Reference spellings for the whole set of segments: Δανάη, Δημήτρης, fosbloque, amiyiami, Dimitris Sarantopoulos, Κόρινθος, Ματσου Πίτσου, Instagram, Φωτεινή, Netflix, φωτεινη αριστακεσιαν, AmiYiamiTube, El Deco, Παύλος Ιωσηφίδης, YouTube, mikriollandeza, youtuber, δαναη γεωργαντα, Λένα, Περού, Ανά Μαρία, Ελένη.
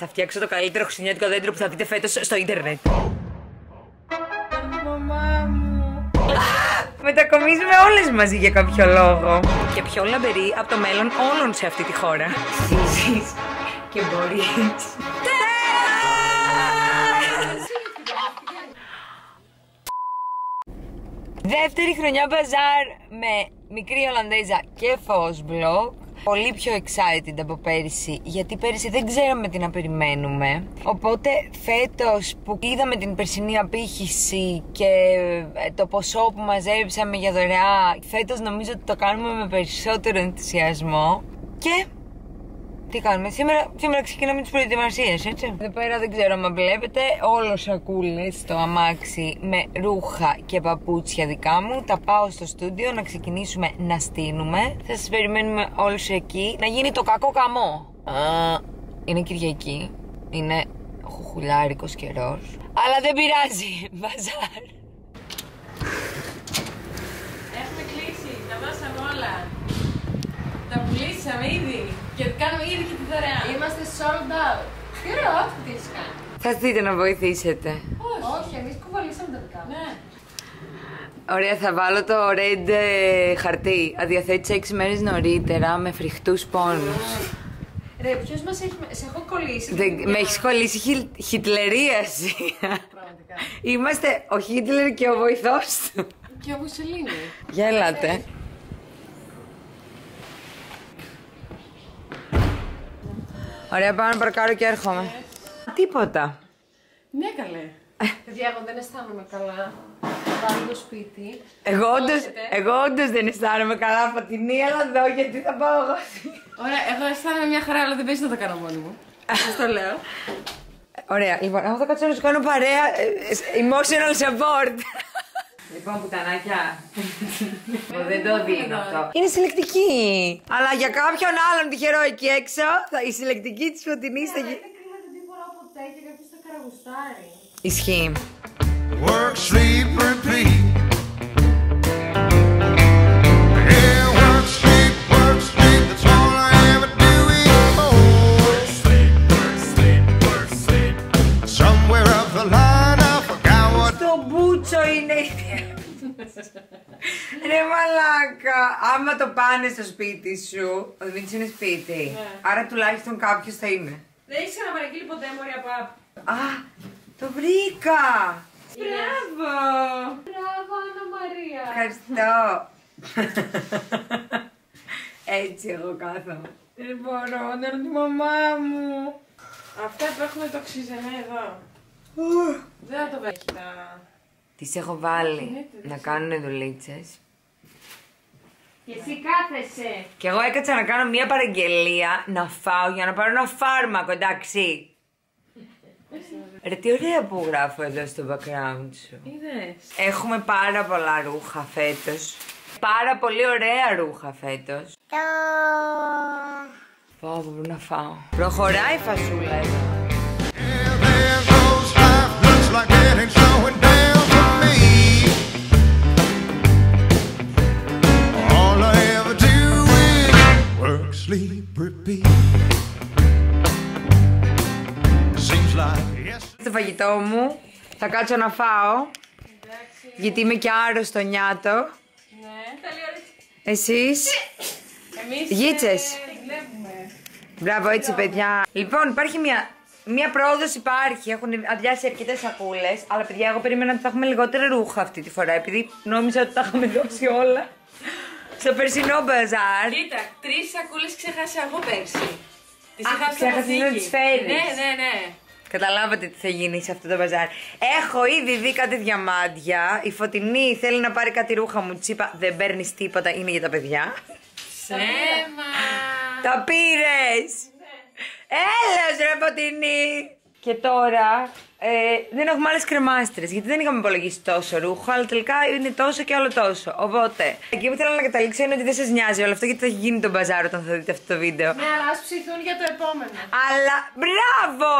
Θα φτιάξω το καλύτερο χριστουγεννιάτικο δέντρο που θα δείτε φέτος στο ίντερνετ. Μαμά μου. Μετακομίζουμε όλες μαζί για κάποιο λόγο. Και πιο λαμπερή από το μέλλον όλων σε αυτή τη χώρα. Ζήσεις και μπορείς. Δεύτερη χρονιά μπαζάρ με μικρή Ολλανδέζα και φως μπλοκ. Πολύ πιο excited από πέρυσι, γιατί πέρυσι δεν ξέραμε τι να περιμένουμε. Οπότε φέτος που είδαμε την περσινή απήχηση και το ποσό που μαζέψαμε για δωρεά, φέτος νομίζω ότι το κάνουμε με περισσότερο ενθουσιασμό. Και τι κάνουμε σήμερα? Σήμερα ξεκινάμε τις προετοιμασίες, έτσι. Εδώ πέρα δεν ξέρω αν βλέπετε, όλο σακούλες στο αμάξι με ρούχα και παπούτσια δικά μου. Τα πάω στο στούντιο να ξεκινήσουμε να στείνουμε. Θα σας περιμένουμε όλους εκεί. Να γίνει το κακό καμό. Είναι Κυριακή. Είναι χουχουλάρικος καιρός. Αλλά δεν πειράζει. Μπαζάρ. Έχουμε κλείσει. Τα βάσαμε όλα. Τα πουλήσαμε ήδη. Και κάνουμε ήδη και τη δωρεά. Είμαστε sold out. Τι ωραίο outfit έχεις κάνει. Θα δείτε να βοηθήσετε. Όχι, εμείς κουβαλήσαμε τα δικά. Ναι. Ωραία, θα βάλω το red χαρτί. Αδιαθέτησα 6 μέρες νωρίτερα με φρικτούς πόνους. Ρε, ποιος μας έχει... Σε έχω κολλήσει. Με έχεις κολλήσει χιτλερίαση. Πραγματικά. Είμαστε ο Χίτλερ και ο βοηθός του. Και ο Μουσολίνι. Για ελάτε. Ωραία, πάω να παρκάρω και έρχομαι. Τίποτα. Ναι, καλέ. Παιδιά, εγώ δεν αισθάνομαι καλά. Πάω το σπίτι. Εγώ όντως δεν αισθάνομαι καλά, Φωτεινή, αλλά εδώ γιατί θα πάω εγώ. Ωραία, εγώ αισθάνομαι μια χαρά, αλλά δεν παίζει να το κάνω μόνη μου. Σας το λέω. Ωραία, λοιπόν, εγώ θα κάτσω να σου κάνω παρέα. Emotional support. Λοιπόν, πουτανάκια. Δεν το δίνω αυτό. Είναι συλλεκτική. Αλλά για κάποιον άλλον τυχερό εκεί έξω, η συλλεκτική της Φωτεινής θα γίνει. Δεν κρύβεται τίποτα ποτέ και κάποιος θα καραγουστάρει. Ισχύει. Work, sleep, repeat. Work, sleep, work, sleep. That's all I ever do anymore. Work, sleep, work, sleep, work, sleep. Somewhere up the line I forgot what. Στο μπούτσο είναι. Ρε μαλάκα, άμα το πάνε στο σπίτι σου, ο Δημήτρης είναι σπίτι, άρα τουλάχιστον κάποιος θα είναι. Δεν έχεις ξαναπαραγγείλει ποτέ, μωρία παπ. Α, το βρήκα! Μπράβο! Μπράβο, Ανά Μαρία. Ευχαριστώ. Έτσι εγώ κάθομαι. Δεν μπορώ, να ρωτήσω τη μαμά μου. Αυτά που έχουμε το ξύζενε εδώ. Δεν θα το βέχει. Τις έχω βάλει να κάνουν δουλίτσες. Και εσύ κάθεσαι. Και εγώ έκατσα να κάνω μία παραγγελία να φάω για να πάρω ένα φάρμακο, εντάξει. Ρε τι ωραία που γράφω εδώ στο background σου. Είδες. Έχουμε πάρα πολλά ρούχα φέτος. Πάρα πολύ ωραία ρούχα φέτος. Πάω που πρέπει να φάω. Προχωράει η φασούλα εδώ. Στο φαγητό μου θα κάτσω να φάω. Εντάξει. Γιατί είμαι και άρρωστο νιάτο. Ναι, εσείς. Εμείς γίτσες. Μπράβο, έτσι παιδιά. Λοιπόν, υπάρχει μια πρόοδος, υπάρχει. Έχουν αδειάσει αρκετές σακούλες. Αλλά παιδιά, εγώ περίμενα ότι θα έχουμε λιγότερα ρούχα αυτή τη φορά. Επειδή νόμιζα ότι τα είχαμε δώσει όλα στο περσινό μπαζάρ. Κοίτα, 3 σακούλες ξέχασα εγώ πέρσι. Τις ξέχασα να τις φέρεις. Ναι. Καταλάβατε τι θα γίνει σε αυτό το μπαζάρ. Έχω ήδη δει κάτι διαμάντια. Η Φωτεινή θέλει να πάρει κάτι ρούχα μου. Τσίπα, δεν παίρνεις τίποτα, είναι για τα παιδιά. Ψέμα! Τα πήρες! Έλεος ρε Φωτεινή! Και τώρα δεν έχουμε άλλες κρεμάστρες, γιατί δεν είχαμε υπολογίσει τόσο ρούχο, αλλά τελικά είναι τόσο και όλο τόσο. Οπότε, εκεί που ήθελα να καταλήξω είναι ότι δεν σας νοιάζει όλο αυτό, γιατί θα έχει γίνει τον μπαζάρ όταν θα δείτε αυτό το βίντεο. Ναι, αλλά ας ψηθούν για το επόμενο. Αλλά, μπράβο!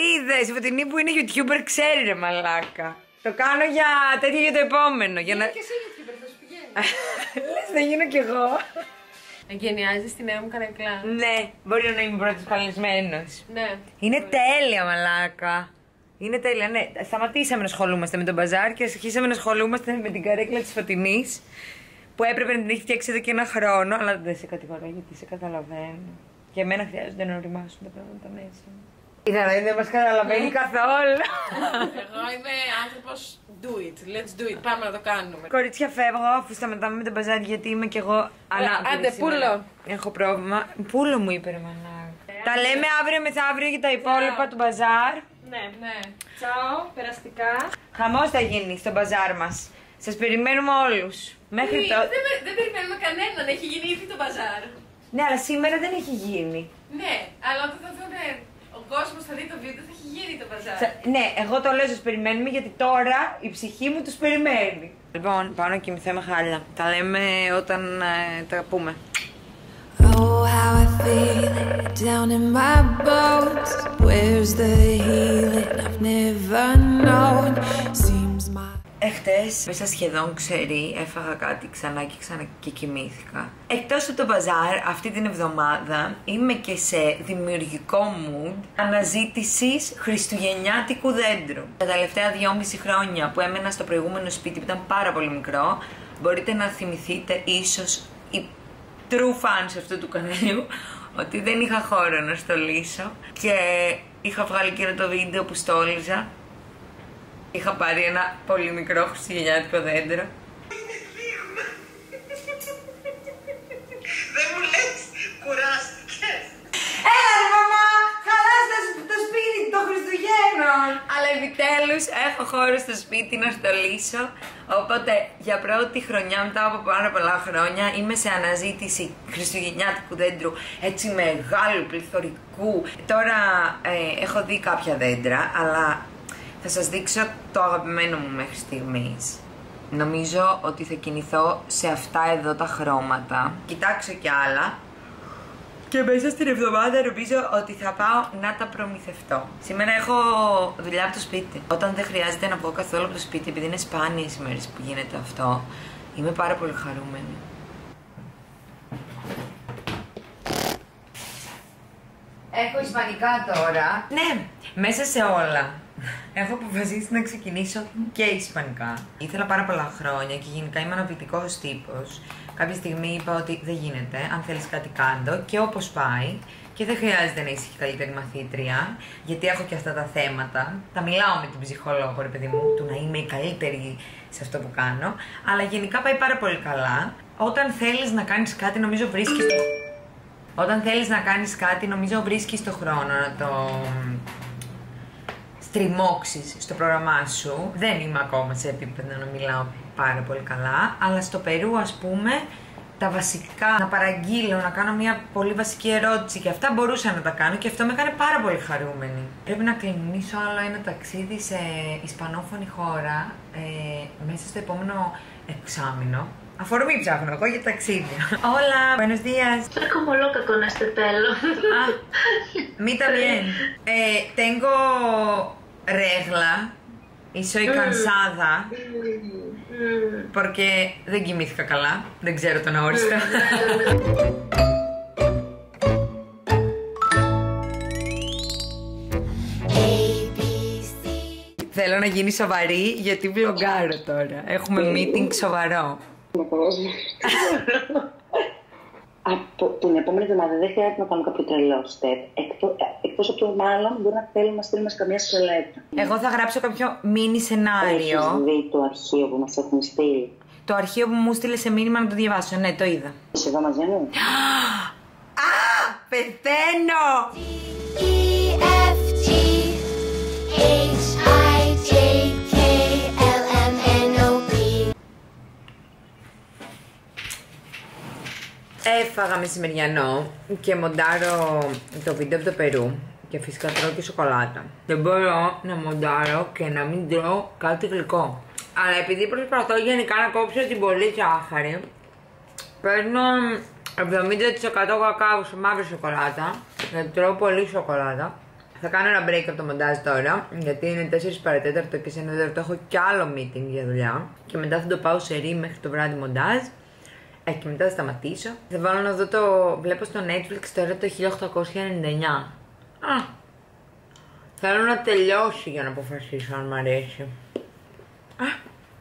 Είδες, Φωτεινή που είναι YouTuber ξέρει ρε μαλάκα. Το κάνω για τέτοιο για το επόμενο. Για να... Είναι και εσύ YouTuber, θα σου πηγαίνει. Λες να γίνω κι εγώ. Εγκαινιάζεις τη νέα μου καρεκλά. Ναι, μπορεί να είμαι πρώτος καλεσμένος. Ναι. Είναι τέλεια, μαλάκα. Είναι τέλεια, ναι. Σταματήσαμε να ασχολούμαστε με τον μπαζάρ και αρχίσαμε να ασχολούμαστε με την καρέκλα της Φωτεινής που έπρεπε να την έχει φτιάξει εδώ και ένα χρόνο. Αλλά δεν σε κατηγορώ γιατί σε καταλαβαίνω. Για μένα χρειάζονται να οριμάσουν τα πράγματα μέσα. Η Δανάη δεν μας καταλαβαίνει καθόλου. Εγώ είμαι άνθρωπος do it, let's do it, πάμε να το κάνουμε. Κορίτσια, φεύγω, αφού σταματάμε με τον μπαζάρι γιατί είμαι κι εγώ ανάπηρη. Άντε, πούλο. Έχω πρόβλημα. Πούλο μου είπε, ρε μαλάκα. Τα λέμε αύριο μεθαύριο για τα υπόλοιπα του μπαζάρ. Ναι, ναι. Τσάω, περαστικά. Χαμός θα γίνει στο μπαζάρ μας. Σας περιμένουμε όλους. Μέχρι τότε. Δεν περιμένουμε κανέναν, έχει γίνει ήδη το μπαζάρ. Ναι, αλλά σήμερα δεν έχει γίνει. Ναι, αλλά όταν θα δουν ο κόσμος θα δει το βίντεο, θα έχει γίνει το μπαζάρ. Ναι, εγώ το λέω σας περιμένουμε γιατί τώρα η ψυχή μου τους περιμένει. Λοιπόν, πάω να κοιμηθώ με χάλια. Τα λέμε όταν τα πούμε. Oh, how I feel it down in my bones. Where's the healing I've never known. Seems my... Εχτες, μέσα σχεδόν ξερή, έφαγα κάτι ξανά και ξανά και κοιμήθηκα. Εκτός από το μπαζάρ, αυτή την εβδομάδα είμαι και σε δημιουργικό mood αναζήτησης χριστουγεννιάτικου δέντρου. Τα τελευταία 2,5 χρόνια που έμενα στο προηγούμενο σπίτι που ήταν πάρα πολύ μικρό, μπορείτε να θυμηθείτε ίσως οι true fans αυτού του καναλιού ότι δεν είχα χώρο να στολίσω και είχα βγάλει και το βίντεο που στόλιζα. Είχα πάρει ένα πολύ μικρό χριστουγεννιάτικο δέντρο. Είναι δείγμα. Δεν μου λες, κουράστηκες. Έλα μαμά, χαλάστε το σπίτι των Χριστουγέννων. Αλλά επιτέλους έχω χώρο στο σπίτι να στολίσω. Οπότε για πρώτη χρονιά μετά από πάρα πολλά χρόνια είμαι σε αναζήτηση χριστουγεννιάτικου δέντρου έτσι μεγάλου, πληθωρικού. Τώρα έχω δει κάποια δέντρα, αλλά θα σας δείξω το αγαπημένο μου μέχρι στιγμής. Νομίζω ότι θα κινηθώ σε αυτά εδώ τα χρώματα. Κοιτάξω κι άλλα. Και μέσα στην εβδομάδα νομίζω ότι θα πάω να τα προμηθευτώ. Σήμερα έχω δουλειά από το σπίτι. Όταν δεν χρειάζεται να βγω καθόλου από το σπίτι, επειδή είναι σπάνιες οι μέρες που γίνεται αυτό, είμαι πάρα πολύ χαρούμενη. Έχω ισπανικά τώρα. Ναι, μέσα σε όλα. Έχω αποφασίσει να ξεκινήσω και ισπανικά. Ήθελα πάρα πολλά χρόνια και γενικά είμαι αναβλητικός τύπος. Κάποια στιγμή είπα ότι δεν γίνεται, αν θέλεις κάτι κάντο και όπως πάει. Και δεν χρειάζεται να είσαι καλύτερη μαθήτρια, γιατί έχω και αυτά τα θέματα. Τα μιλάω με την ψυχολόγο, ρε παιδί μου, του να είμαι η καλύτερη σε αυτό που κάνω. Αλλά γενικά πάει πάρα πολύ καλά. Όταν θέλεις να κάνεις κάτι, νομίζω βρίσκεις το... Όταν θέλεις να κάνεις κάτι, νομίζω βρίσκεις το χρόνο να το... στριμώξεις στο πρόγραμμά σου. Δεν είμαι ακόμα σε επίπεδο να μιλάω πάρα πολύ καλά, αλλά στο Περού ας πούμε τα βασικά, να παραγγείλω, να κάνω μια πολύ βασική ερώτηση και αυτά μπορούσα να τα κάνω και αυτό με έκανε πάρα πολύ χαρούμενη. Πρέπει να κλεινήσω άλλο ένα ταξίδι σε ισπανόφωνη χώρα μέσα στο επόμενο εξάμηνο. Αφορμή ψάχνω εγώ για ταξίδια. Όλα, buenos días. Estoy como loca con este pelo. Ah, mí también. Tengo regla y soy cansada. Porque δεν κοιμήθηκα καλά. Δεν ξέρω τον αόριστο. Θέλω να γίνει σοβαρή γιατί βλογκάρω τώρα. Έχουμε meeting σοβαρό. Από την επόμενη εβδομάδα δεν χρειάζεται να κάνω κάποιο τρελό step. Εκτός από το μάλλον μπορεί να θέλουμε να στείλουμε σε καμία σελέτα. Εγώ θα γράψω κάποιο μίνι σενάριο. Έχεις δει το αρχείο που μας έχουν στείλει? Το αρχείο που μου στείλε σε μήνυμα να το διαβάσω. Ναι, το είδα. Είσαι εδώ μαζί μου? Α! Πεθαίνω! Έφαγα μεσημεριανό και μοντάρω το βίντεο από το Περού και φυσικά τρώω και σοκολάτα. Δεν μπορώ να μοντάρω και να μην τρώω κάτι γλυκό. Αλλά επειδή προσπαθώ γενικά να κόψω την πολύ σάχαρη, παίρνω 70% κακάο σε μαύρη σοκολάτα, γιατί τρώω πολύ σοκολάτα. Θα κάνω ένα break από το μοντάζ τώρα, γιατί είναι 4 παρά 4 και σε 1 τέταρτο έχω κι άλλο meeting για δουλειά. Και μετά θα το πάω σε ρί μέχρι το βράδυ μοντάζ. και μετά θα σταματήσω. Θα βάλω να δω το... βλέπω στο Netflix τώρα το 1899. Α, θέλω να τελειώσω για να αποφασίσω αν μ' αρέσει. Α,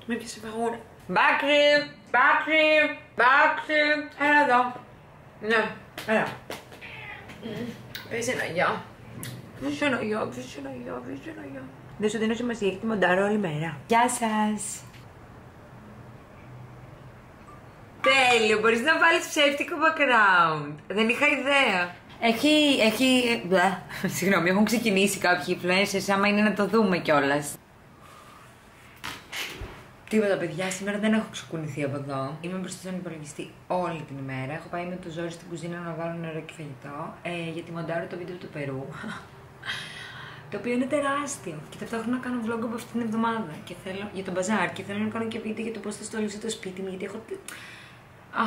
με πιάσε παγούρα. Μπάξι, μπάξι, μπάξι. Έλα εδώ. Ναι, έλα. Είσαι ένα γιο. Είσαι ένα γιο, είσαι ένα γιο, είσαι ένα γιο. Δεν σου δίνω σημασία, έχει τη μοντάρω όλη μέρα. Γεια σας. Τέλειο, μπορείς να βάλεις ψεύτικο background. Δεν είχα ιδέα. Έχει... Συγγνώμη, έχουν ξεκινήσει κάποιοι influencers, άμα είναι να το δούμε κιόλας. Τίποτα, παιδιά, σήμερα δεν έχω ξεκουνηθεί από εδώ. Είμαι μπροστά στον υπολογιστή όλη την ημέρα. Έχω πάει με το ζόρι στην κουζίνα να βάλω νερό και φαγητό, γιατί μοντάρω το βίντεο του Περού. Το οποίο είναι τεράστιο. Και ταυτόχρονα κάνω vlog από αυτήν την εβδομάδα. Και θέλω για τον μπαζάρ. Και θέλω να κάνω και βίντεο για το πώς θα στολίσω το σπίτι μου. Γιατί έχω.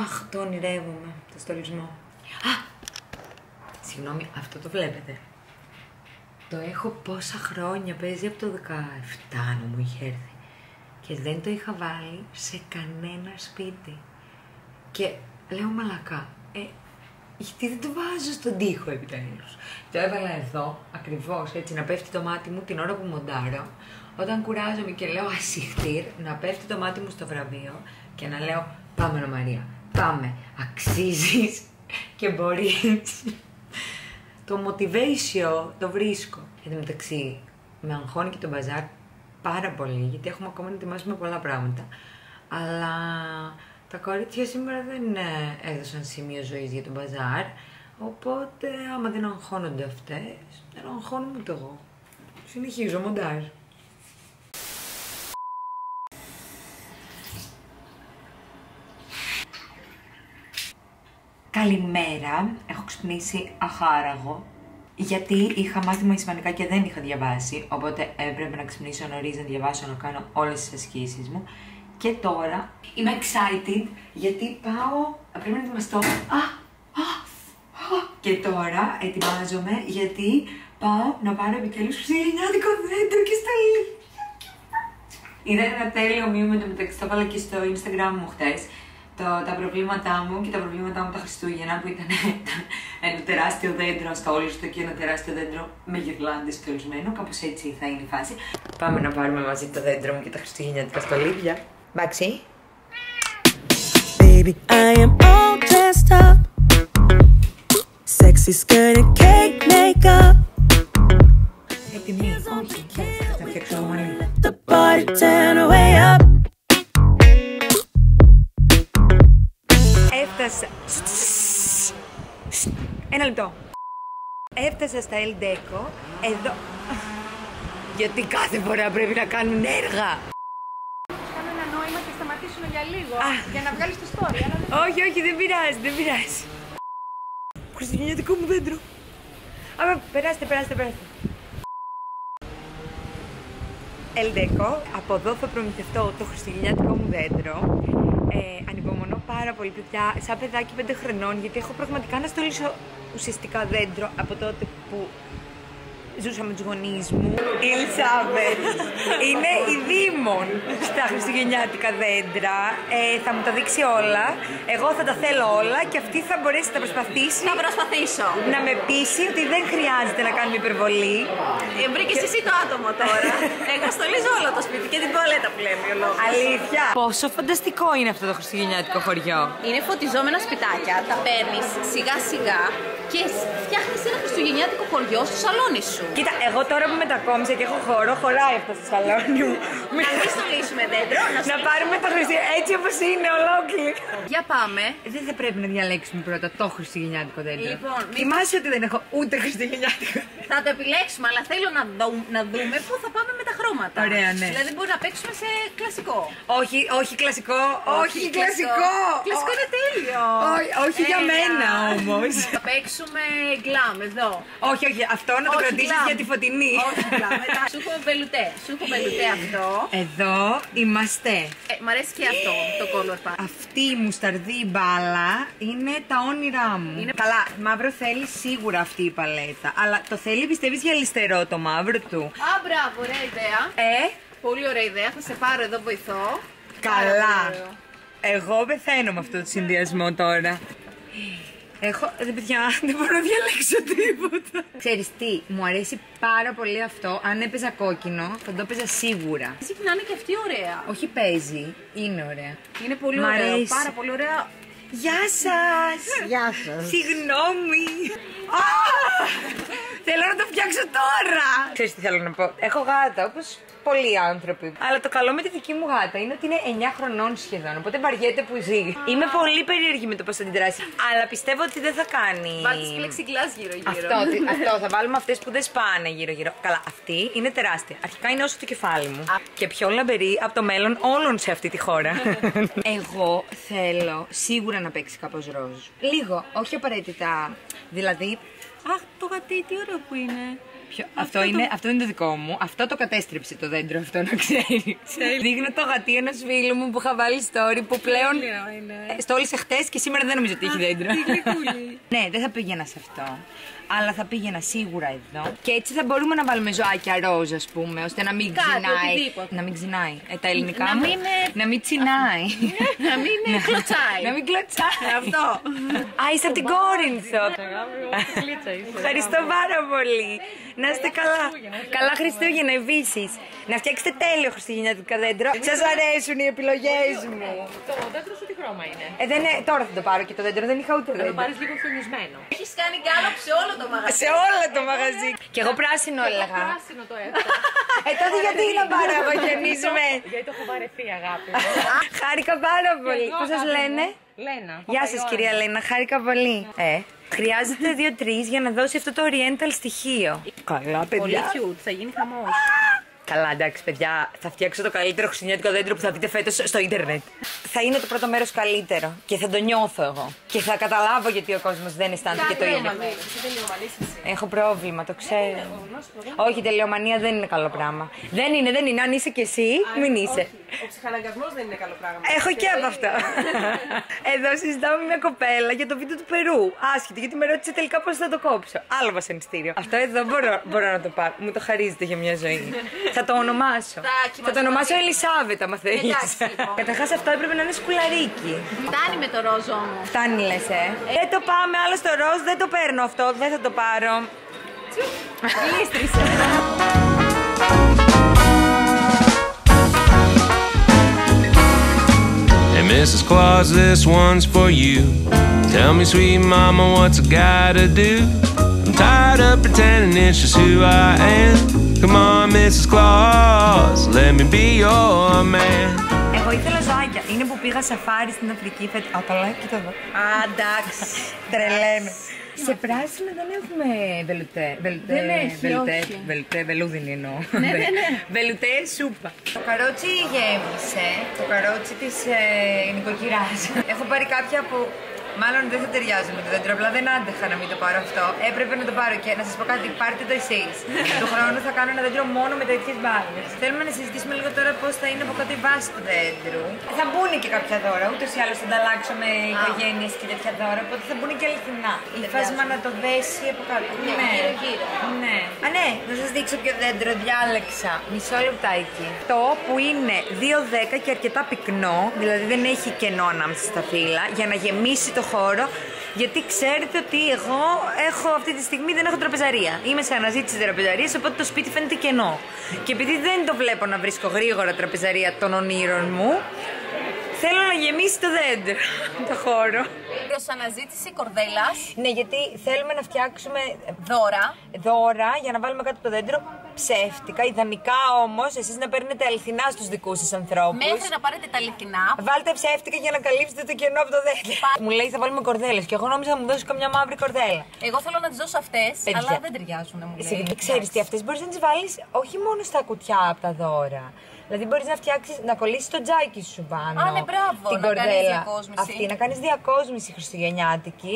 Αχ, το ονειρεύομαι το στολισμό. Α! Συγγνώμη, αυτό το βλέπετε. Το έχω πόσα χρόνια. Παίζει από το 17 μου είχε έρθει. Και δεν το είχα βάλει σε κανένα σπίτι. Και λέω μαλακά. Γιατί δεν το βάζω στον τοίχο επιτέλους. Το έβαλα εδώ, ακριβώς έτσι, να πέφτει το μάτι μου την ώρα που μοντάρω. Όταν κουράζομαι και λέω ασυχτήρ, να πέφτει το μάτι μου στο βραβείο και να λέω πάμε Ανά Μαρία, πάμε, αξίζεις και μπορείς. Το motivation το βρίσκω. Εν τω μεταξύ, με αγχώνει και το μπαζάρ πάρα πολύ, γιατί έχουμε ακόμα να ετοιμάσουμε πολλά πράγματα. Αλλά... τα κορίτσια σήμερα δεν έδωσαν σημείο ζωής για τον μπαζάρ, οπότε άμα δεν αγχώνονται αυτές, δεν αγχώνομαι ούτε εγώ. Συνεχίζω μοντάζ. Καλημέρα, έχω ξυπνήσει αχάραγο, γιατί είχα μάθημα ισπανικά και δεν είχα διαβάσει, οπότε έπρεπε να ξυπνήσω νωρίς, να διαβάσω, να κάνω όλες τις ασκήσεις μου. Και τώρα είμαι excited γιατί πάω. Πρέπει να ετοιμαστώ. Και τώρα ετοιμάζομαι γιατί πάω να πάρω επιτέλους χριστουγεννιάτικο δέντρο και στολίδι. Είδα ένα τέλειο μήνυμα μεταξύ. Το έβαλα και στο Instagram μου χτες. Τα προβλήματά μου και τα προβλήματά μου τα Χριστούγεννα που ήταν ένα τεράστιο δέντρο στόλιστο και ένα τεράστιο δέντρο με γυρλάντες στολισμένο. Κάπως έτσι θα είναι η φάση. Πάμε να πάρουμε μαζί το δέντρο μου και τα χριστουγεννιάτικα στολίδια. Μπαξι. Baby, I am all dressed up. Sexy skirt and cake makeup. Επιμένω, όχι, θα φτιάξω το μαλλί. The party turned way up. Έφτασα... Ένα λεπτό. Έφτασα στα El Deco, εδώ... γιατί κάθε φορά πρέπει να κάνουν έργα. Για λίγο, για να βγάλεις το story. Όχι, όχι, δεν πειράζει, δεν πειράζει. Χριστουγεννιάτικο μου δέντρο. Άμα, περάστε, περάστε, περάστε. El Deco, από εδώ θα προμηθευτώ το χριστουγεννιάτικο μου δέντρο. Ανυπομονώ πάρα πολύ, παιδιά, σαν παιδάκι 5 χρονών, γιατί έχω πραγματικά να στολίσω ουσιαστικά δέντρο από τότε που ζούσα με τους γονείς μου. Η Ισάβελα είναι η δήμον στα χριστουγεννιάτικα δέντρα. Θα μου τα δείξει όλα. Εγώ θα τα θέλω όλα και αυτή θα μπορέσει να προσπαθήσει. Θα προσπαθήσω. Να με πείσει ότι δεν χρειάζεται να κάνουμε υπερβολή. Βρήκες εσύ το άτομο τώρα. Εγώ στολίζω όλο το σπίτι και την τουαλέτα που λέμε. Αλήθεια. Πόσο φανταστικό είναι αυτό το χριστουγεννιάτικο χωριό. Είναι φωτιζόμενα σπιτάκια. Τα παίρνεις σιγά σιγά και φτιάχνεις ένα χριστουγεννιάτικο χωριό στο σαλόνι σου. Κοίτα, εγώ τώρα που μετακόμισα και έχω χώρο, χωράει αυτό στο σαλόνι μου. Να μην στολίσουμε δέντρο, να πάρουμε το χριστουγεννιάτικο έτσι όπως είναι, ολόκληρο. Για πάμε. Δεν θα πρέπει να διαλέξουμε πρώτα το χριστουγεννιάτικο δέντρο. Λοιπόν, θυμάσαι ότι δεν έχω ούτε χριστουγεννιάτικο. Θα το επιλέξουμε, αλλά θέλω να δούμε πού θα πάμε με τα χρώματα. Ωραία, ναι. Δηλαδή μπορούμε να παίξουμε σε κλασικό. Όχι, όχι κλασικό, όχι κλασικό. Κλασικό είναι τέλειο. Όχι για μένα όμως. Θα παίξουμε γκλαμ εδώ. Όχι, όχι, αυτό να το κρατήσεις για τη Φωτεινή. Όχι γκλαμ, μετά. Σου έχω βελουτέ. Σου έχω βελουτέ αυτό. Εδώ είμαστε. Μ' αρέσει και αυτό το color pack. Αυτή η μουσταρδί μπάλα είναι τα όνειρά μου. Είναι... καλά, μαύρο θέλει σίγουρα αυτή η παλέτα. Αλλά το θέλει, πιστεύεις, για λιστερό το μαύρο του. Α, μπράβο, ωραία ιδέα. Πολύ ωραία ιδέα. Θα σε πάρω εδώ, βοηθώ. Καλά. Εγώ πεθαίνω με αυτό το συνδυασμό τώρα. Έχω... Παιδιά, δεν μπορώ να διαλέξω τίποτα. Ξέρεις τι, μου αρέσει πάρα πολύ αυτό. Αν έπαιζα κόκκινο, θα το έπαιζα σίγουρα. Εσύ να είναι και αυτή ωραία. Όχι παίζει, είναι ωραία. Είναι πολύ ωραία, πάρα πολύ ωραία. Γεια σας! Γεια σας! Συγγνώμη! Θέλω να το φτιάξω τώρα! Ξέρεις τι θέλω να πω. Έχω γάτα, όπως πολλοί άνθρωποι. Αλλά το καλό με τη δική μου γάτα είναι ότι είναι 9 χρονών σχεδόν. Οπότε βαριέται που ζει. Είμαι πολύ περίεργη με το πώς θα την τράσει. Αλλά πιστεύω ότι δεν θα κάνει. Βάλτε plexiglass γύρω-γύρω. Αυτό θα βάλουμε αυτές που δεν σπάνε γύρω-γύρω. Καλά, αυτή είναι τεράστια. Αρχικά είναι όσο το κεφάλι μου. Και πιο λαμπερή από το μέλλον όλων σε αυτή τη χώρα. Εγώ θέλω σίγουρα να παίξει κάπως ροζ. Λίγο, όχι απαραίτητα. Δηλαδή. Αχ, το γατί, τι ωραίο που είναι. Αυτό είναι το δικό μου. Αυτό το κατέστρεψε το δέντρο αυτό, να ξέρει. Δείχνω το γατί ενός φίλου μου που είχα βάλει story που πλέον. Στόλισε χτες και σήμερα δεν νομίζω ότι έχει δέντρο. Ναι, δεν θα πήγαινα σε αυτό. Αλλά θα πήγαινα σίγουρα εδώ. Και έτσι θα μπορούμε να βάλουμε ζωάκια ροζ, ας πούμε, ώστε να μην ξυνάει. Να μην ξυνάει. Τα ελληνικά μου. Να μην τσινάει. Να μην κλωτσάει. Να μην κλωτσάει. Αυτό. Α, είσαι από την Κόρινθο. Ευχαριστώ πάρα πολύ. Να είστε καλά. Καλά Χριστούγεννα, επίσης. Να φτιάξετε τέλειο χριστουγεννιάτικο δέντρο. Σας αρέσουν οι επιλογές μου. Το δέντρο σου τι χρώμα είναι? Τώρα θα το πάρω και το δέντρο. Δεν είχα ούτε δέντρο. Θα το πάρεις λίγο χιονισμένο. Έχεις κάνει γκάλωπ σε όλο το μαγαζί. Σε όλο το μαγαζί. Και εγώ πράσινο έλεγα. Εγώ πράσινο το έφτασα. Τότε γιατί να πάρω εγώ χιονισμένο? Γιατί το έχω βαρεθεί, αγάπη μου. Χάρηκα πάρα πολύ. Πώς σας λένε? Λένα. Γεια σας, κυρία Λένα. Χάρηκα πολύ. Χρειάζεται 2-3 για να δώσει αυτό το oriental στοιχείο. Καλά, παιδιά. Πολύ cute, θα γίνει χαμός. Καλά, εντάξει, παιδιά, θα φτιάξω το καλύτερο χριστουγεννιάτικο δέντρο που θα δείτε φέτος στο ίντερνετ. Θα είναι το πρώτο μέρος καλύτερο και θα το νιώθω εγώ. Και θα καταλάβω γιατί ο κόσμος δεν αισθάνεται και το ίδιο. Έχω πρόβλημα, το ξέρω. Όχι, τελειομανία δεν είναι καλό πράγμα. Δεν είναι. Αν είσαι κι εσύ, μην είσαι. Ο ψυχαναγκασμός δεν είναι καλό πράγμα. Έχω και από αυτό. Εδώ συζητάμε με μια κοπέλα για το βίντεο του Περού. Άσχετη, γιατί με ρώτησε τελικά πώς θα το κόψω. Άλλο βασανιστήριο. Αυτό εδώ μπορώ να το πάρω. Μου το χαρίζετε για μια ζωή. Θα το ονομάσω. Θα το ονομάσω Ελισάβετα, μα θέλει. Καταρχάς αυτό έπρεπε να είναι σκουλαρίκι. Φτάνει με το ροζ όμως. Φτάνει, λες, Δεν το πάμε άλλο στο ροζ, δεν το παίρνω αυτό, δεν θα το πάρω. Λίστρισε. Hey Mrs. Claus, this one's for you. Tell me sweet mama, what's a guy to do? I'm tired of pretending it's just who I am. Come on Mrs. Claus, let me be your man. Εγώ ήθελα ζωάκια. Είναι που πήγα σαφάρι στην Αφρική. Α, το λέω, κοίτα εδώ. Α, εντάξει. Τρελαίνω. Σε πράσινο δεν έχουμε βελουτέ, βελούδινη εννοώ. Ναι. Βελουτέ σούπα. Το καρότσι γέμισε. Το καρότσι της νοικοκυράς. Έχω πάρει κάποια που μάλλον δεν θα ταιριάζουν με το δέντρο, απλά δεν άντεχα να μην το πάρω αυτό. Έπρεπε να το πάρω και να σας πω κάτι, πάρτε το εσείς. Του χρόνου θα κάνω ένα δέντρο μόνο με τέτοιες μπάλες. Θέλουμε να συζητήσουμε λίγο τώρα πώς θα είναι από κάτω η βάση του δέντρου. Θα μπουν και κάποια δώρα, ούτως ή άλλως θα ανταλλάξω με οικογένειες και τέτοια δώρα, οπότε θα μπουν και αληθινά. Υφάσμα να το δέσει από κάτω. Ναι, γύρω-γύρω. Ναι. Α, ναι, να σας δείξω ποιο δέντρο διάλεξα. Μισό λεπτάκι. Το που είναι 2-10 και αρκετά πυκνό, δηλαδή δεν έχει κενό ανάμεσα στα φύλλα, για να γεμίσει το χώρο, γιατί ξέρετε ότι εγώ έχω αυτή τη στιγμή δεν έχω τραπεζαρία. Είμαι σε αναζήτηση τραπεζαρίας, οπότε το σπίτι φαίνεται κενό. Και επειδή δεν το βλέπω να βρίσκω γρήγορα τραπεζαρία των ονείρων μου, θέλω να γεμίσει το δέντρο, το χώρο. Προς αναζήτηση κορδέλας. Ναι, γιατί θέλουμε να φτιάξουμε δώρα για να βάλουμε κάτω από το δέντρο. Ψεύτικα, ιδανικά όμως, εσείς να παίρνετε αληθινά στους δικούς σας ανθρώπους. Μέχρι να πάρετε τα αληθινά, βάλτε ψεύτικα για να καλύψετε το κενό από το δέντρο. Μου λέει θα βάλουμε κορδέλες και εγώ νόμιζα να μου δώσω καμιά μαύρη κορδέλα. Εγώ θέλω να τις δώσω αυτές, αλλά δεν ταιριάζουν, μου λέει. Ξέρεις τι, αυτές μπορείς να τις βάλεις όχι μόνο στα κουτιά από τα δώρα. Δηλαδή μπορείς να φτιάξεις, να κολλήσεις το τζάκι σου πάνω. Α, ναι, μπράβο, την κορδέλα. Αυτή, να κάνεις διακόσμηση χριστουγεννιάτικη.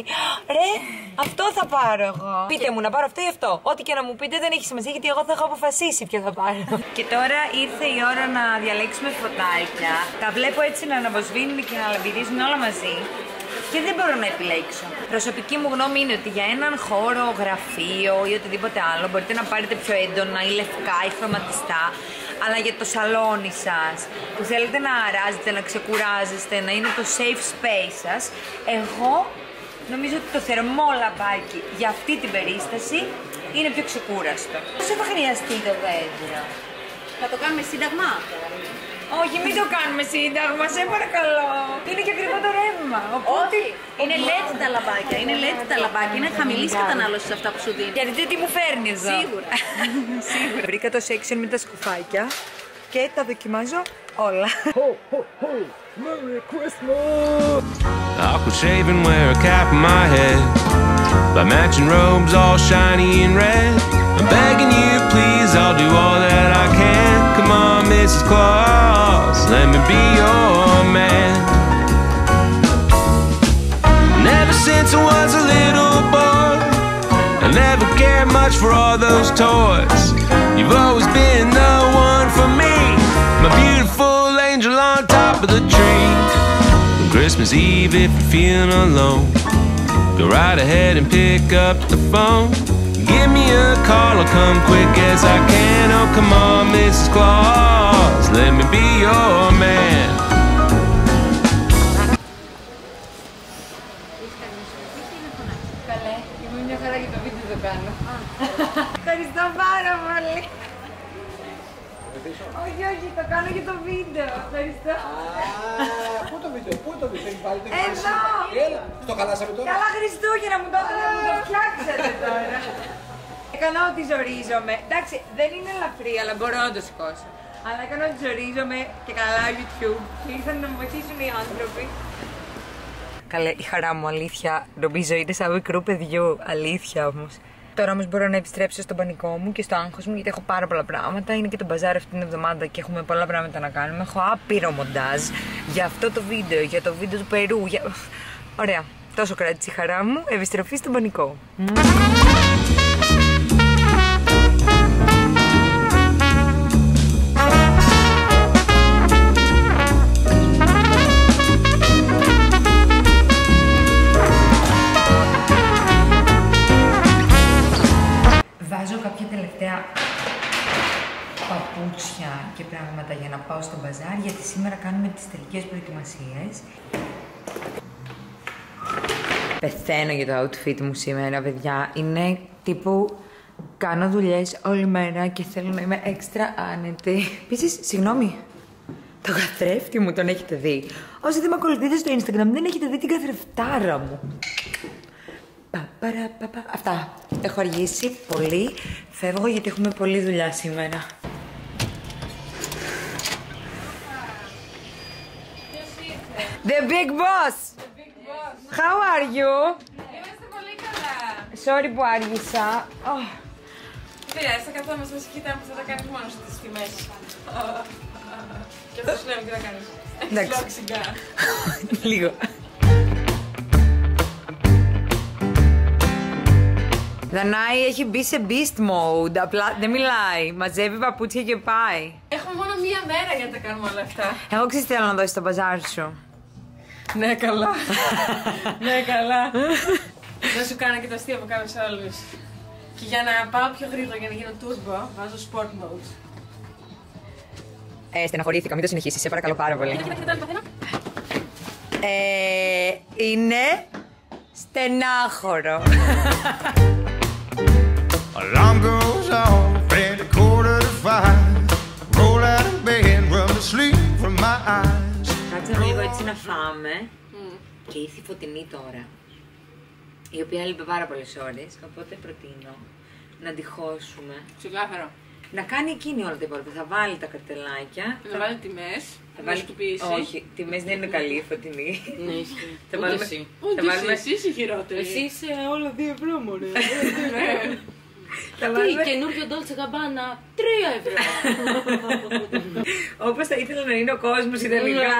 Ρε, αυτό θα πάρω εγώ. Πείτε μου να πάρω αυτό ή αυτό. Ό,τι και να μου πείτε δεν έχει σημασία, γιατί εγώ θα έχω αποφασίσει ποιο θα πάρω. Και τώρα ήρθε η ώρα να διαλέξουμε φωτάκια. Τα βλέπω έτσι να αναβοσβήνουν και να λαμπυρίζουν όλα μαζί. Και δεν μπορώ να επιλέξω. Προσωπική μου γνώμη είναι ότι για έναν χώρο, γραφείο ή οτιδήποτε άλλο μπορείτε να πάρετε πιο έντονα ή λευκά ή χρωματιστά. αλλά για το σαλόνι σας, που θέλετε να αράζετε, να ξεκουράζεστε, να είναι το safe space σας, εγώ νομίζω ότι το θερμό λαμπάκι για αυτή την περίσταση είναι πιο ξεκούραστο. Πόσο θα χρειαστεί το δέντρο? Θα το κάνουμε σύνταγμα? Όχι, μην το κάνουμε σύνταγμα, σε παρακαλώ. Είναι και ακριβό το ρεύμα. Οπότε... Όχι, είναι LED τα λαμπάκια, είναι LED τα λαμπάκια. Είναι χαμηλής κατανάλωσης αυτά που σου δίνει. Γιατί τι μου φέρνει εδώ. Σίγουρα. Σίγουρα. Βρήκα το section με τα σκουφάκια και τα δοκιμάζω όλα. Ho, ho, ho. Merry Christmas. Awkward shaving, wear a cap on my head. By matching robes all shiny and red. I'm begging you please, I'll do all that I can. Come on Mrs. Claus. Let me be your man. And ever since I was a little boy, I never cared much for all those toys. You've always been the one for me, my beautiful angel on top of the tree. On Christmas Eve, if you're feeling alone, go right ahead and pick up the phone. Give me a call, I'll come quick as I can. Oh, come on, Mrs. Claus, let me be your man. Καλέ, είμαι μια χαρά για το βίντεο το κάνω. Ευχαριστώ πάρα πολύ. Όχι, όχι, το κάνω για το βίντεο. Ευχαριστώ. Πού το βίντεο, έχει βάλει το βίντεο. Στο χαλάσαμε τώρα. Καλά Χριστούγεννα μου, τότε να μου το φτιάξετε τώρα. Έκανα ότι ζορίζομαι. Εντάξει, δεν είναι ελαφρύ, αλλά μπορώ να το σηκώσω. Αλλά έκανα ότι ζορίζομαι και καλά YouTube. Ήρθαν να μου βοηθήσουν οι άνθρωποι. Καλέ, η χαρά μου, αλήθεια. Ντομπή ζωή είναι σαν μικρού παιδιού. Αλήθεια όμως. Τώρα όμως μπορώ να επιστρέψω στον πανικό μου και στο άγχος μου, γιατί έχω πάρα πολλά πράγματα. Είναι και το μπαζάρ αυτήν την εβδομάδα και έχουμε πολλά πράγματα να κάνουμε. Έχω άπειρο μοντάζ για αυτό το βίντεο, για το βίντεο του Περού. Για... Ωραία. Τόσο κράτησε η χαρά μου. Επιστροφή στον πανικό. Παπούτσια και πράγματα για να πάω στο μπαζάρ, γιατί σήμερα κάνουμε τις τελικές προετοιμασίες. Πεθαίνω για το outfit μου σήμερα, παιδιά. Είναι τύπου κάνω δουλειές όλη μέρα και θέλω να είμαι έξτρα άνετη. Επίσης, συγγνώμη, το καθρέφτη μου τον έχετε δει. Όσοι δεν με ακολουθείτε στο Instagram δεν έχετε δει την καθρεφτάρα μου. Αυτά. Έχω αργήσει πολύ. Φεύγω γιατί έχουμε πολλή δουλειά σήμερα. The big boss! The big boss. How are you? Είμαστε πολύ καλά. Sorry που άργησα. Πειράζει, θα καθόμαστε και κοιτάμε που θα τα κάνεις μόνος στις τιμές. Και αυτό σου λέμε τι θα κάνεις. Φλόξιγκα. Λίγο. Δανάη έχει μπει σε beast mode, απλά δεν μιλάει, μαζεύει παπούτσια και πάει. Έχουμε μόνο μία μέρα για να τα κάνουμε όλα αυτά. Εγώ ξέρεις τι θέλω να δώσεις στο μπαζάρ σου. Ναι, καλά. Ναι, καλά. Δεν σου κάνω και τα αστεία που κάνω σε όλους. Και για να πάω πιο γρήγορα, για να γίνω turbo, βάζω sport mode. Στεναχωρήθηκα, μην το συνεχίσεις, σε παρακαλώ πάρα πολύ. Είναι στενάχωρο. Alarm goes off at a quarter to five. Roll out of bed, rub the sleep from my eyes. Κάτσαμε λίγο έτσι να φάμε και ήρθε η Φωτεινή τώρα, η οποία έλειπε πάρα πολλές ώρες, οπότε προτείνω να αντιχώσουμε. Ξεκάθαρο. Να κάνει εκείνη όλα τα υπόλοιπα, θα βάλει τα καρτελάκια. Θα βάλει τιμές, θα βάλει σκουπίσει. Όχι, τιμές δεν είναι καλή η Φωτεινή. Ναι, ισχύει. Ούτε εσύ. Ούτε εσύ είσαι χειρότερη. Εσύ είσαι όλα 2 ευρώ μωρέ. Τι καινούριο Dolce & Gabbana, 3 ευρώ. Όπως θα ήθελα να είναι ο κόσμος ιδανικά.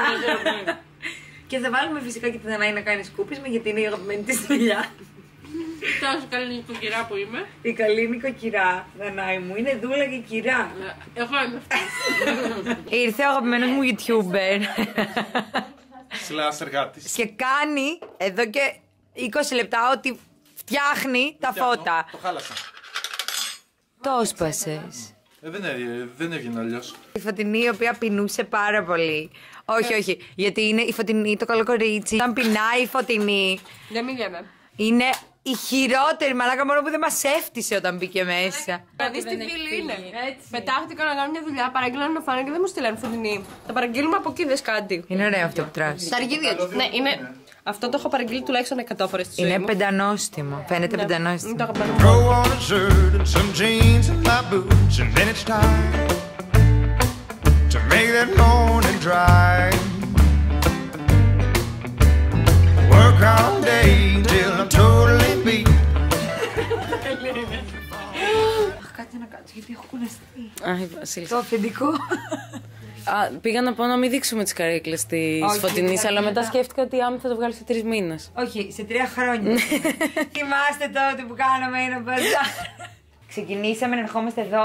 Και θα βάλουμε φυσικά και τη Δανάη να κάνει σκούπισμα, γιατί είναι η αγαπημένη της δουλειά. Τόσο καλή νοικοκυρά που είμαι. Η καλή νοικοκυρά, Δανάη μου, είναι δούλα και κυρά. Εγώ είμαι αυτή. Ήρθε ο αγαπημένος μου YouTuber. Σλάς εργάτης. Και κάνει εδώ και 20 λεπτά ότι φτιάχνει τα φώτα. Το χάλασα. Το έσπασες. Δεν έβγαινε αλλιώς. Η Φωτεινή η οποία πεινούσε πάρα πολύ. Όχι, όχι. Γιατί είναι η Φωτεινή το καλό κορίτσι. Όταν πεινάει η Φωτεινή. Δεν μιλάμε. Είναι η χειρότερη μαλάκα, μόνο που δεν μας έφτιασε όταν μπήκε μέσα. Να δεις τι φίλη είναι. Πετάχτηκα να κάνω μια δουλειά, παραγγείλανε να φάνε και δεν μου στείλανε Φωτεινή. Θα παραγγείλουμε από εκεί, δες κάτι. Είναι ωραίο αυτό που τράβει. Τα αργίδια του. Ναι, είναι. Αυτό το έχω παραγγείλει τουλάχιστον 100 φορές στη ζωή μου. Είναι πεντανόστιμο. Φαίνεται πεντανόστιμο. Αχ, κάτσε να κάτσω γιατί έχω κουραστεί. Το αφεντικό. Πήγα να πω να μην δείξουμε τις καρέκλες της Φωτεινής, αλλά μετά σκέφτηκα ότι άμα θα το βγάλω σε 3 μήνες. Όχι, σε 3 χρόνια. Θυμάστε τότε που κάναμε ένα μπαζάρ. Ξεκινήσαμε να ερχόμαστε εδώ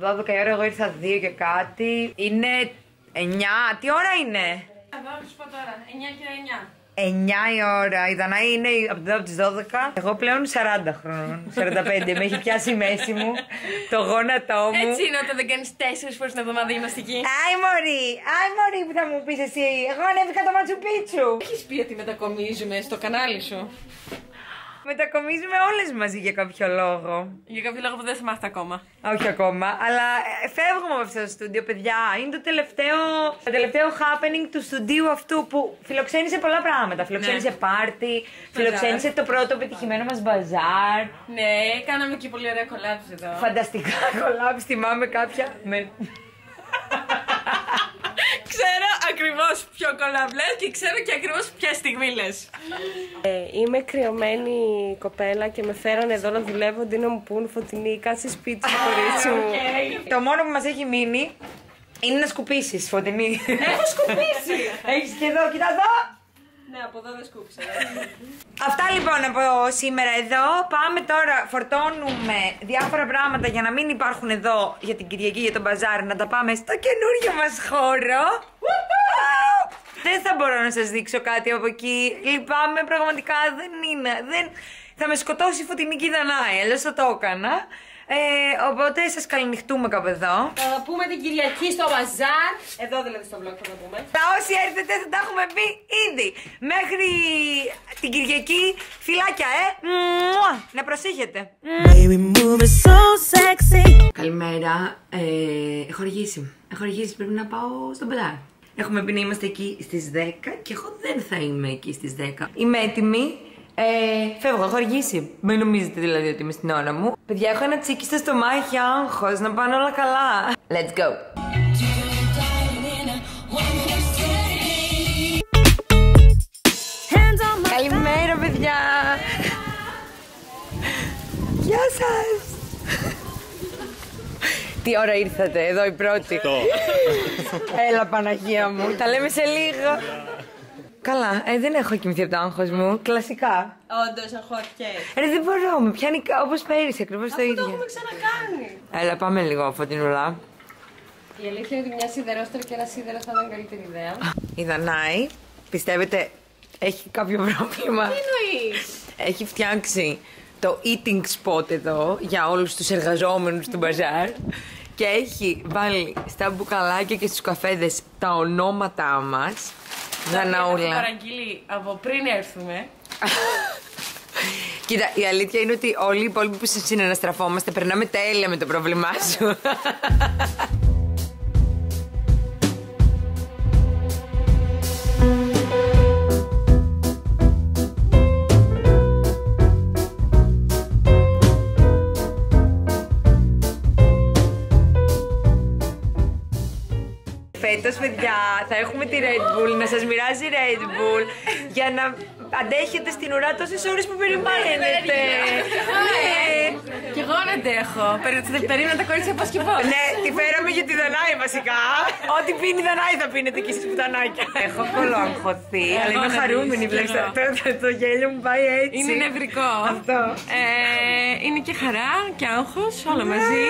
12 η ώρα, εγώ ήρθα 2 και κάτι. Είναι 9, τι ώρα είναι? Θα πάω να σου πω τώρα, 9 και 9. 9 η ώρα, η Δανάη είναι από τις 12. Εγώ πλέον 40 χρόνων, 45. Με έχει πιάσει η μέση μου, το γόνατό μου. Έτσι είναι όταν δεν κάνεις 4 φορές την εβδομάδα γυμναστική. Άι μωρή που θα μου πεις εσύ, εγώ ανέβηκα το Ματσου Πίτσου. Έχεις πει ότι μετακομίζουμε στο κανάλι σου? Μετακομίζουμε όλες μαζί για κάποιο λόγο. Για κάποιο λόγο που δεν θυμάστε ακόμα. Όχι ακόμα, αλλά φεύγουμε από αυτό το στούντιο, παιδιά. Είναι το τελευταίο happening του στούντιου αυτού που φιλοξένησε πολλά πράγματα. Φιλοξένησε πάρτι, φιλοξένησε το πρώτο πετυχημένο μας μπαζάρ. Ναι, κάναμε και πολύ ωραία κολάψη εδώ. Φανταστικά κολάψη, θυμάμαι κάποια. Ξέρω ακριβώς ποιο κολλάμπ λες και ξέρω και ακριβώς ποια στιγμή λες. Είμαι κρυωμένη κοπέλα και με φέρανε εδώ να δουλεύω αντί να μου πουν Φωτεινή, κάτσε σπίτι του κορίτσι μου. Το μόνο που μας έχει μείνει είναι να σκουπίσεις, Φωτεινή. Έχω σκουπίσει! Έχεις και εδώ, κοίτα εδώ! Ναι, από εδώ δεν σκούπισα. Αυτά λοιπόν από σήμερα εδώ. Πάμε τώρα, φορτώνουμε διάφορα πράγματα για να μην υπάρχουν εδώ για την Κυριακή, για τον μπαζάρ, να τα πάμε στο καινούριο μας χώρο. Δεν θα μπορώ να σας δείξω κάτι από εκεί. Λυπάμαι, πραγματικά δεν είναι. Θα με σκοτώσει η Φωτεινή και η Δανάη, αλλιώς θα το έκανα. Οπότε σας καληνυχτούμε κάπου εδώ. Θα τα πούμε την Κυριακή στο μπαζάρ. Εδώ δηλαδή στο vlog θα τα πούμε. Τα όσοι έρθετε θα τα έχουμε πει ήδη. Μέχρι την Κυριακή, φιλάκια, Μουα! Να προσέχετε. Καλημέρα. Έχω αργήσει. Πρέπει να πάω στο μπαζάρ. Έχουμε πει να είμαστε εκεί στις 10 και εγώ δεν θα είμαι εκεί στις 10. Είμαι έτοιμη. Φεύγω, έχω αργήσει. Μην νομίζετε δηλαδή ότι είμαι στην ώρα μου. Παιδιά, έχω ένα τσίκι στο στομάχι, άγχος, να πάνε όλα καλά. Let's go! Καλημέρα, παιδιά! Γεια σας! Τι ώρα ήρθατε, εδώ η πρώτη. Έλα, Παναγία μου, τα λέμε σε λίγο. Καλά, δεν έχω κοιμηθεί από το άγχος μου, κλασικά. Όντως, αγχώθηκες. Δεν μπορώ, με πιάνει όπως πέρυσι, ακριβώς το ίδιο. Αυτό το έχουμε ξανακάνει. Έλα, πάμε λίγο, Φωτεινούλα. Η αλήθεια είναι ότι μια σιδερόστρα και ένα σίδερο θα ήταν καλύτερη ιδέα. Η Δανάη, πιστεύετε, έχει κάποιο πρόβλημα? Τι εννοείς? Έχει φτιάξει το eating spot εδώ για όλους τους εργαζόμενους του μπαζάρ. Και έχει βάλει στα μπουκαλάκια και στους καφέδες τα ονόματά μας. Δαναούλα. Έχω παραγγείλει από πριν έρθουμε. Κοίτα, η αλήθεια είναι ότι όλοι οι υπόλοιποι που συναναστραφόμαστε περνάμε τέλεια με το πρόβλημά σου. Φέτος, παιδιά, θα έχουμε τη Red Bull, να σας μοιράζει Red Bull για να αντέχετε στην ουρά τόσες ώρες που περιμένετε. Κι εγώ να αντέχω. Περίμενα τα κορίτσια πώς και πώς. Ναι, τη φέραμε για τη Δανάη βασικά. Ό,τι πίνει η Δανάη θα πίνετε κι εσείς πουτανάκια. Έχω κολοαγχωθεί, αλλά είμαι χαρούμενη. Το γέλιο μου πάει έτσι. Είναι νευρικό. Αυτό. Είναι και χαρά και άγχος, όλα μαζί.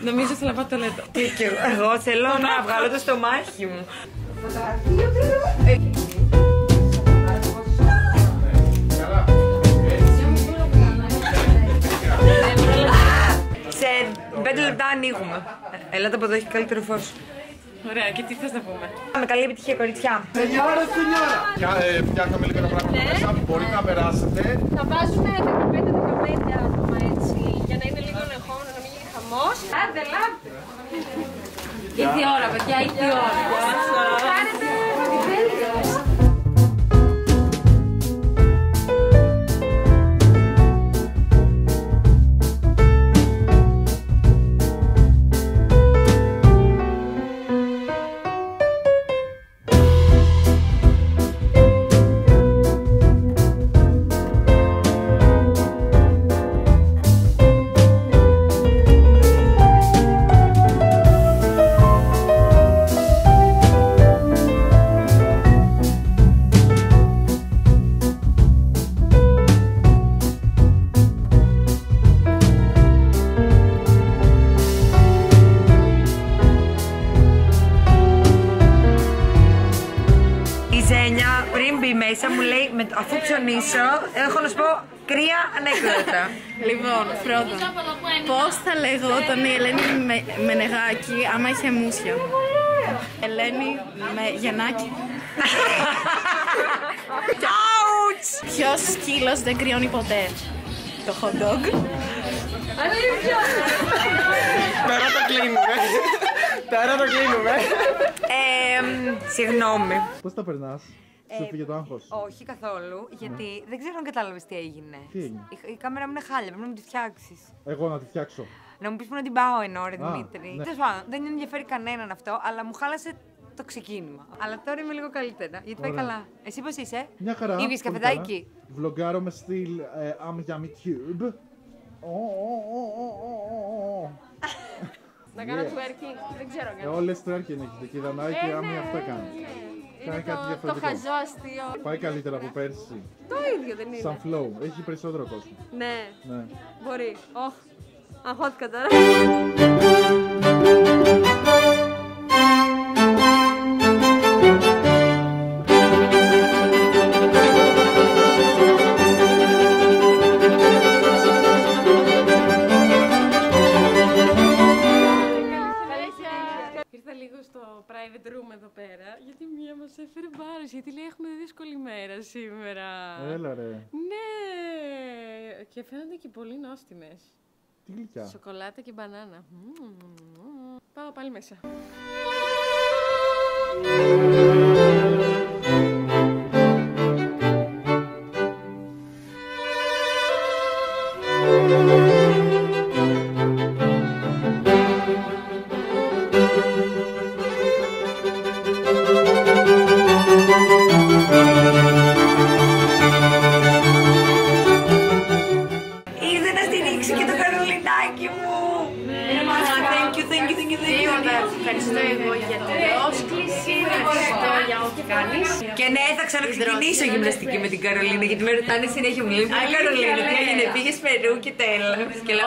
Νομίζω θέλω να πάω το λέτο. Εγώ θέλω να βγάλω το στομάχι μου. Σε 5 λεπτά ανοίγουμε. Ελάτε από εδώ, έχει καλύτερο φως. Ωραία, και τι θες να πούμε. Με καλή επιτυχία, κοριτσιά. Σενιόρα, σενιόρα. Φτιάχναμε λίγα πράγματα μέσα, μπορεί να περάσετε. Θα βάζουμε 15-15 άτομα έτσι, για να είναι λίγο ελεγχόμενο, να μην γίνει χαμός. Άντε, λάμπτε. Ήρθε η ώρα, παιδιά, ήρθε η ώρα. Κάνετε ό,τι θέλετε. Αφού ψωνίσω, έχω να σου πω κρύα ανέκδοτα. Λοιπόν, πρώτον, πώς θα λεγόταν η Ελένη με νεγάκι άμα είχε μουσια? Ελένη με γεννάκι. Ouch! Ποιος σκύλος δεν κρυώνει ποτέ? Το hot dog. Αλήθεια! Τώρα το κλείνουμε. Τώρα το κλείνουμε. Συγγνώμη. Πώς τα περνάς? Σου φύγε το άγχος? Όχι καθόλου, γιατί δεν ξέρω αν κατάλαβες τι έγινε. Τι έγινε? Η κάμερα μου είναι χάλια, πρέπει να μου τη φτιάξεις. Εγώ να τη φτιάξω? Να μου πεις που να την πάω ενώ, ρε Δημήτρη. Ναι. Τέλος πάντων, δεν ενδιαφέρει κανέναν αυτό, αλλά μου χάλασε το ξεκίνημα. Αλλά τώρα είμαι λίγο καλύτερα, γιατί πάει καλά. Εσύ πώς είσαι? Μια χαρά. Ήβεις καφεδάκι. Βλογκάρω με στυλ AmiYiamiTube. Να κάνω twerking, δεν ξέρω κανένα. Όλες twerking έχετε και η Δανάη και η Άμι αυτά κάνει. Είναι το χαζό αστείο. Πάει καλύτερα από πέρσι. Το ίδιο δεν είναι? Σαν flow, έχει περισσότερο κόσμο. Ναι, ναι. Μπορεί. Όχ, αγχώθηκα τώρα. Έφερε μπάρες, γιατί λέει έχουμε δύσκολη μέρα σήμερα. Έλα ρε. Ναι, και φαίνονται και πολύ νόστιμες. Τι γλυκιά. Σοκολάτα και μπανάνα. Πάω πάλι μέσα. Και ναι, θα ξαναξεκινήσω γυμναστική με την Καρολίνα, γιατί με ρωτάνε συνέχεια, μου λένε Καρολίνα, τι έγινε, πήγες Περού και τέλος.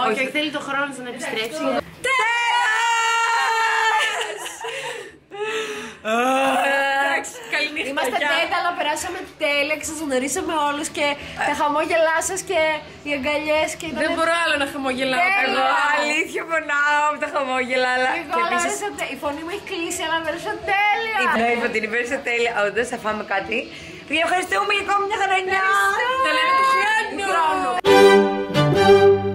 Όχι, θέλει το χρόνο να επιστρέψει. Τέλος! Καληνύχτα. Είμαστε τέταλα, περάσαμε τέλεια, ξαζωνορίσαμε όλους και τα χαμόγελά σας και οι αγκαλιές και... Δεν μπορώ άλλο να χαμογελάω. Εγώ αλήθεια πονάω από τα χαμόγελα, αλλά... Η φωνή μου έχει κλείσει, αλλά πέρασα τέλεια. Η Φωτεινή πέρασα τέλεια, όντως θα φάμε κάτι. Ευχαριστούμε για ακόμη μια χρονιά. Τα λέμε του χρόνου.